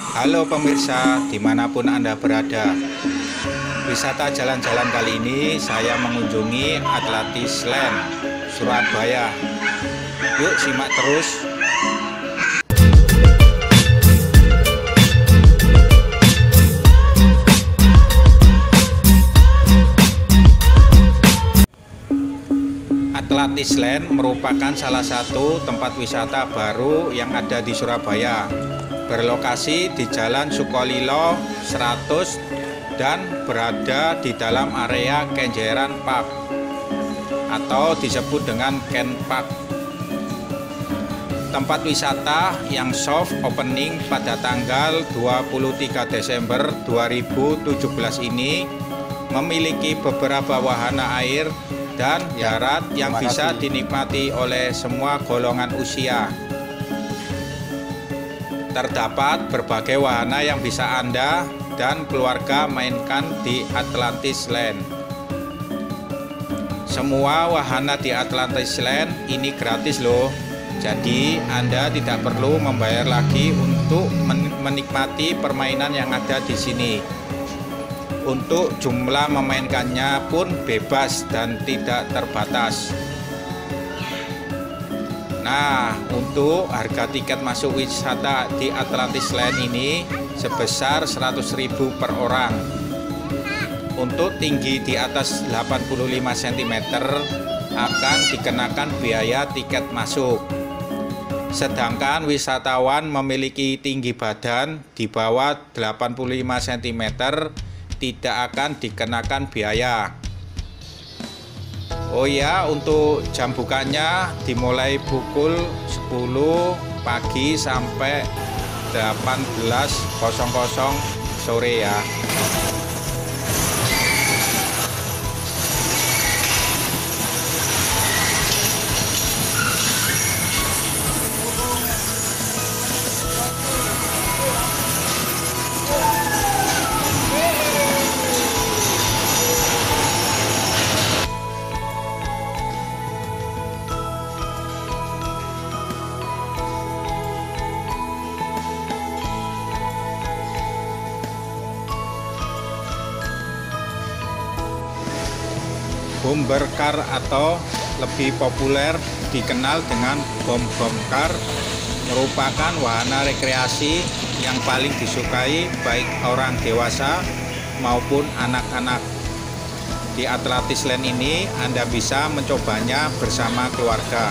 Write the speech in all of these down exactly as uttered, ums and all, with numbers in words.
Halo pemirsa, dimanapun Anda berada. Wisata jalan-jalan kali ini saya mengunjungi Atlantis Land, Surabaya. Yuk simak terus. Atlantis Land merupakan salah satu tempat wisata baru yang ada di Surabaya. Berlokasi di Jalan Sukolilo seratus dan berada di dalam area Kenjeran Park atau disebut dengan Ken Park. Tempat wisata yang soft opening pada tanggal dua puluh tiga Desember dua ribu tujuh belas ini memiliki beberapa wahana air dan darat yang bisa dinikmati oleh semua golongan usia. Terdapat berbagai wahana yang bisa Anda dan keluarga mainkan di Atlantis Land. Semua wahana di Atlantis Land ini gratis loh. Jadi Anda tidak perlu membayar lagi untuk menikmati permainan yang ada di sini. Untuk jumlah memainkannya pun bebas dan tidak terbatas. Nah, untuk harga tiket masuk wisata di Atlantis Land ini sebesar seratus ribu per orang. Untuk tinggi di atas delapan puluh lima sentimeter akan dikenakan biaya tiket masuk. Sedangkan wisatawan memiliki tinggi badan di bawah delapan puluh lima sentimeter tidak akan dikenakan biaya. Oh ya, untuk jam bukanya dimulai pukul sepuluh pagi sampai delapan belas sore ya. Bomber kar atau lebih populer dikenal dengan bom-bom kar merupakan wahana rekreasi yang paling disukai baik orang dewasa maupun anak-anak. Di Atlantis Land ini Anda bisa mencobanya bersama keluarga.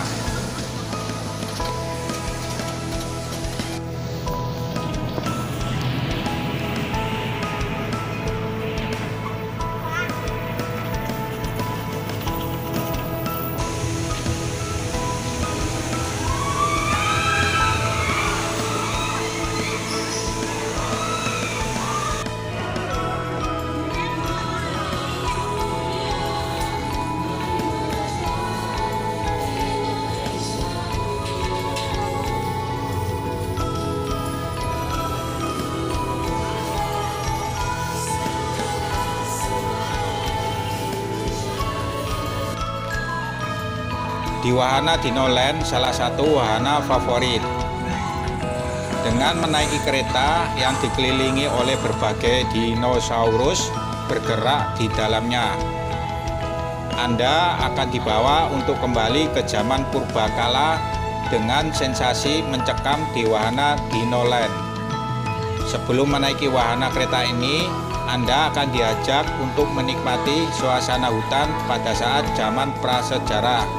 Di wahana Dinoland salah satu wahana favorit dengan menaiki kereta yang dikelilingi oleh berbagai dinosaurus bergerak di dalamnya. Anda akan dibawa untuk kembali ke zaman purbakala dengan sensasi mencekam di wahana Dinoland. Sebelum menaiki wahana kereta ini, Anda akan diajak untuk menikmati suasana hutan pada saat zaman prasejarah.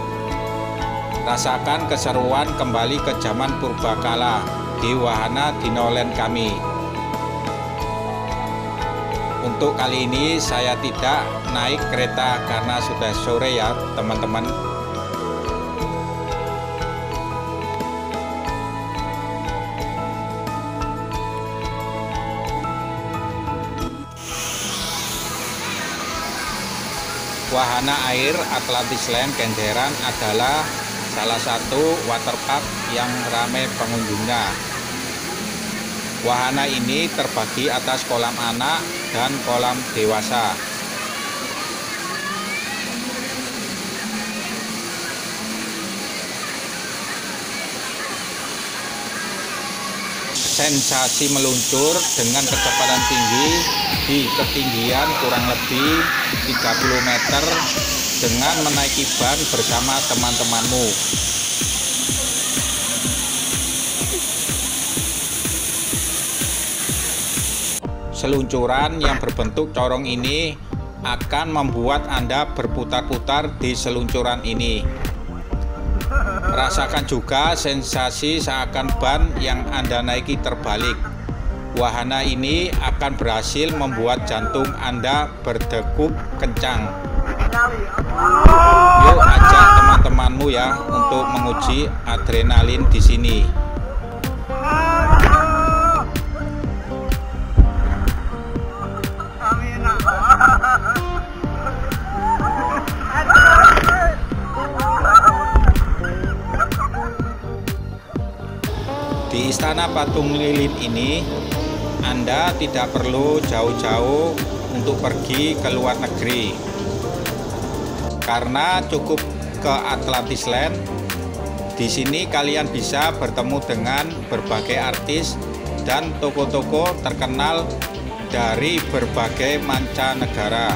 Rasakan keseruan kembali ke zaman purbakala di wahana Dinoland kami. Untuk kali ini saya tidak naik kereta karena sudah sore ya teman-teman. Wahana air Atlantis Land Kenjeran adalah salah satu waterpark yang ramai pengunjungnya. Wahana ini terbagi atas kolam anak dan kolam dewasa. sensasi meluncur dengan kecepatan tinggi di ketinggian kurang lebih tiga puluh meter dengan menaiki ban bersama teman-temanmu. Seluncuran yang berbentuk corong ini akan membuat Anda berputar-putar di seluncuran ini. Rasakan juga sensasi seakan ban yang Anda naiki terbalik. Wahana ini akan berhasil membuat jantung Anda berdegup kencang. Yuk ajak teman-temanmu ya untuk menguji adrenalin di sini. Di Istana Patung Lilin ini, Anda tidak perlu jauh-jauh untuk pergi ke luar negeri, karena cukup ke Atlantis Land. Di sini kalian bisa bertemu dengan berbagai artis dan toko-toko terkenal dari berbagai mancanegara.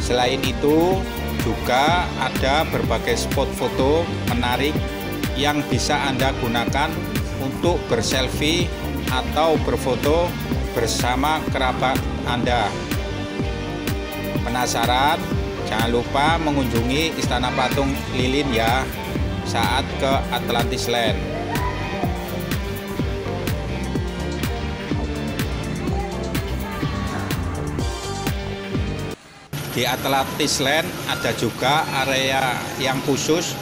Selain itu, juga ada berbagai spot foto menarik yang bisa Anda gunakan untuk berselfie atau berfoto bersama kerabat Anda. Penasaran? Jangan lupa mengunjungi Istana Patung Lilin ya saat ke Atlantis Land. Di Atlantis Land ada juga area yang khusus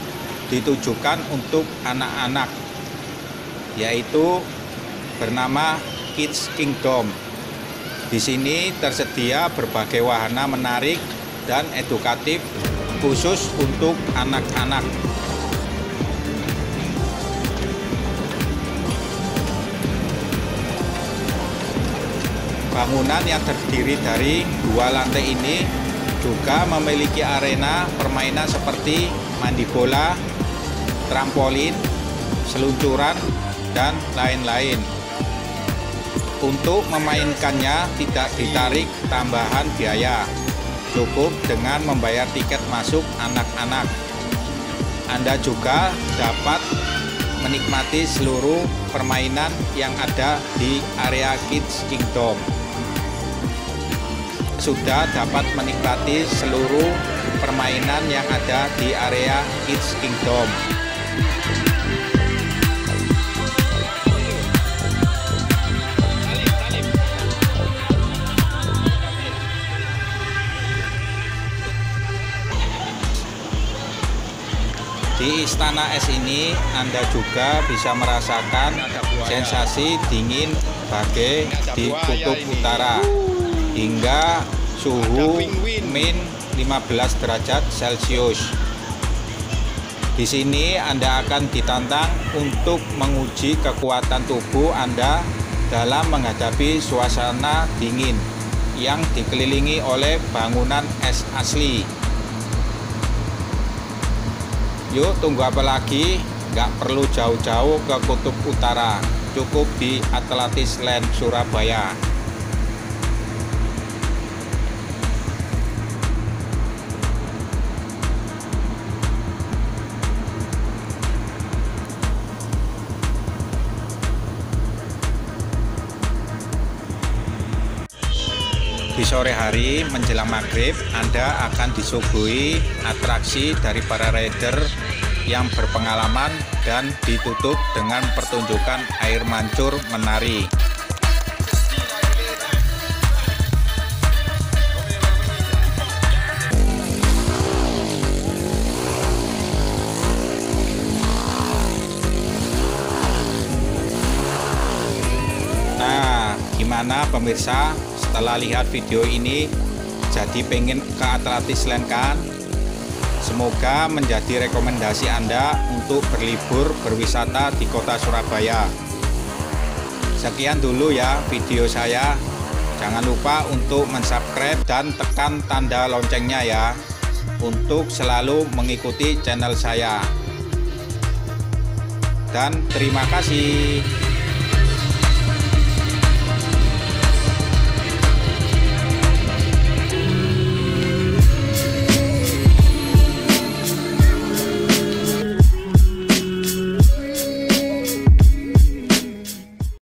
ditujukan untuk anak-anak, yaitu bernama Kids Kingdom. Di sini tersedia berbagai wahana menarik dan edukatif khusus untuk anak-anak. Bangunan yang terdiri dari dua lantai ini juga memiliki arena permainan seperti mandi bola, trampolin, seluncuran, dan lain-lain. Untuk memainkannya tidak ditarik tambahan biaya, cukup dengan membayar tiket masuk anak-anak. Anda juga dapat menikmati seluruh permainan yang ada di area Kids Kingdom. Sudah dapat menikmati seluruh permainan yang ada di area Kids Kingdom. Di Istana Es ini Anda juga bisa merasakan sensasi dingin bage di kutub utara hingga suhu min lima belas derajat Celcius. Di sini Anda akan ditantang untuk menguji kekuatan tubuh Anda dalam menghadapi suasana dingin yang dikelilingi oleh bangunan es asli. Yuk, tunggu apa lagi? Nggak perlu jauh-jauh ke kutub utara, cukup di Atlantis Land Surabaya. Di sore hari menjelang maghrib, Anda akan disuguhi atraksi dari para rider yang berpengalaman dan ditutup dengan pertunjukan air mancur menari. Nah, gimana pemirsa? Setelah lihat video ini, jadi pengen ke Atlantis Land kan? Semoga menjadi rekomendasi Anda untuk berlibur berwisata di kota Surabaya. Sekian dulu ya video saya. Jangan lupa untuk mensubscribe dan tekan tanda loncengnya ya, untuk selalu mengikuti channel saya. Dan terima kasih.